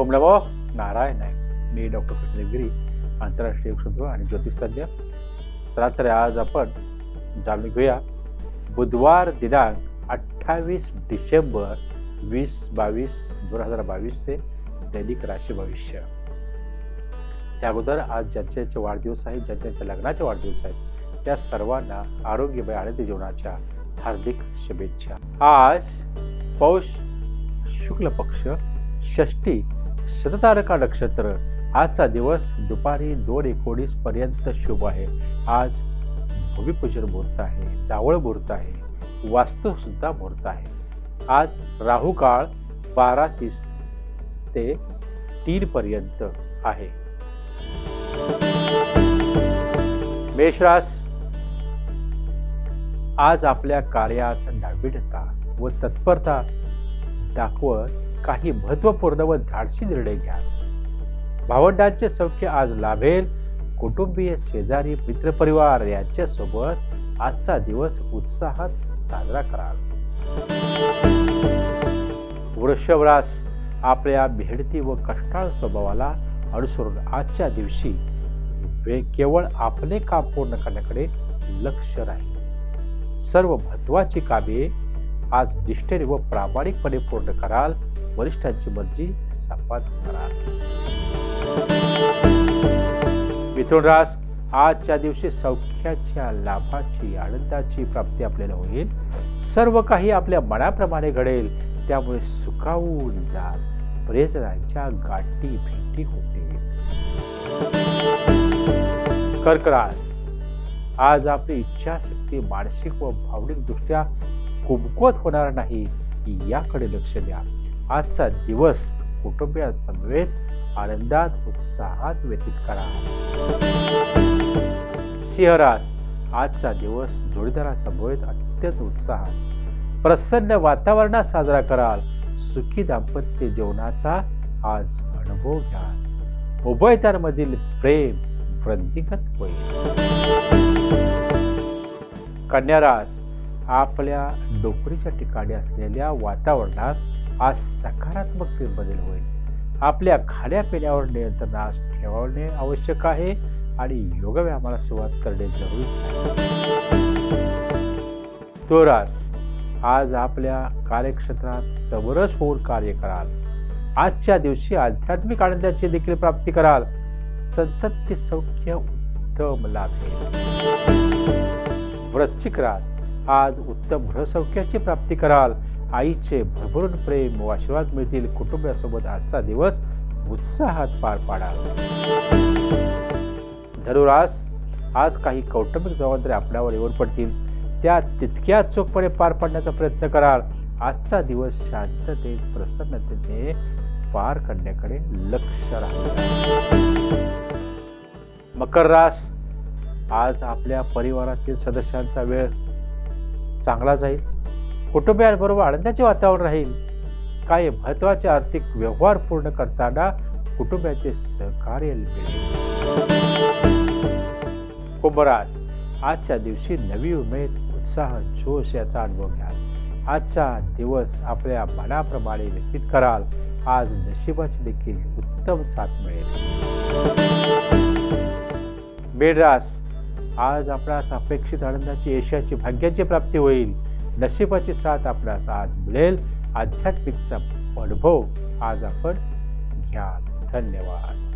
ओम नमो नारायणाय। मी डॉक्टर कृष्णगिरी, आंतरराष्ट्रीय योगशोधक आणि ज्योतिषतज्ञ। चला तर आज आपण जाणून घेऊया बुधवार दिनांक 28 डिसेंबर 2022 से दैनिक राशि भविष्य। त्या अगोदर आज ज्यांचे वाढदिवस आहेत, ज्यांचे लग्नाचे वाढदिवस आहेत, त्या सर्वांना आरोग्यमय आनंदी जीवनाच्या हार्दिक शुभेच्छा। आज पौष शुक्ल पक्ष षष्ठी शततारका नक्षत्र। आजचा दिवस दुपारी 2:19 पर्यंत शुभ आहे। आज भूमिपूजन मुहूर्त आहे, जावळ मुहूर्त आहे, वास्तु सुद्धा मुहूर्त आहे। आज राहु काळ 12:30 ते 3 पर्यंत आहे। मेष राशी। आज आपल्या कार्यात नाविन्यता व तत्परता दाखवत काही महत्वपूर्ण व धाडसी निर्णय घ्या। भावंडांचे सौख्य आज लाभेल। कुटुंबीय, शेजारी, मित्रपरिवार यांच्या सोबत आजचा दिवस उत्साहात साजरा करा। वृषभ राशी। आपल्या भेडती व कष्टाळ स्वभावाला अनुसरून आजच्या दिवशी केवळ आपले काम पूर्ण करण्याकडे लक्ष राहील। सर्व महत्वाची कामे आज निष्ठेने व प्रामाणिकपणे पूर्ण कराल। वरिष्ठांची मर्जी सापात कराल। मिथुन रास। आजच्या दिवशी सौख्याच्या, लाभाची, आनंदाची प्राप्ती आपल्याला होईल। सर्व काही आपल्या मनाप्रमाणे घडेल, त्यामुळे सुखावून जाल। प्रेजनांच्या गाठी भेटी होतील। कर्क रास। आज आपली इच्छाशक्ती मानसिक व भावनिक दृष्ट्या कुमकुवत होणार नाही याकडे लक्ष द्या। आजचा दिवस कुटुंबियांसमवेत आनंदात, उत्साहात व्यतीत करा। सिंह रास। आजचा दिवस जोडीदारासमवेत अत्यंत उत्साहात, प्रसन्न वातावरणात साजरा कराल। सुखी दाम्पत्य जीवनाचा आज अनुभव घ्या। उभयतांमधील प्रेम वृद्धिंगत होईल। कन्या रास। आपल्या नोकरीच्या ठिकाणी असलेल्या वातावरणात आज सकारात्मक बदल होईल। आपल्या खाण्यापिण्यावर नियंत्रण आज ठेवणे आवश्यक आहे आणि योगव्यायामाला सुरुवात करणे जरुरी आहे। तुळस। आज आपल्या कार्यक्षेत्रात समरस होऊन कार्य कराल। आजच्या दिवशी आध्यात्मिक आनंदाची देखील प्राप्ती कराल। संतत ते सौख्य उत्तम लाभेल। वृश्चिक रास। आज उत्तम ग्रहसौख्याची प्राप्ती कराल। आईचे भरभरून प्रेम व आशीर्वाद मिळतील। कुटुंबासोबत आजचा दिवस उत्साहात पार पाडा। धनुरास। आज काही कौटुंबिक जबाबदाऱ्या आपल्यावर येऊन पडतील, त्या तितक्याच चोखपणे पार पाडण्याचा प्रयत्न कराल। आजचा दिवस शांततेत, प्रसन्नतेने पार करण्याकडे लक्ष राहा। मकर रास। आज आपल्या परिवारातील सदस्यांचा वेळ चांगला जाईल। कुटुंबियांबरोबर आनंदाचे वातावरण राहील। काही महत्वाचे आर्थिक व्यवहार पूर्ण करताना कुटुंबाचे सहकार्य मिळेल। कुंभ रास। आजच्या दिवशी नवी उमेद, उत्साह, जोश याचा अनुभव घ्या। आजचा दिवस आपल्या मनाप्रमाणे व्यतीत कराल। आज नशिबाची देखील उत्तम साथ मिळेल। मीन रास। आज आपणास अपेक्षित आनंदाची, यशाची, भाग्याची प्राप्ती होईल। नशिबाची साथ आपणास आज मिळेल। आध्यात्मिकचा अनुभव आज आपण घ्या। धन्यवाद।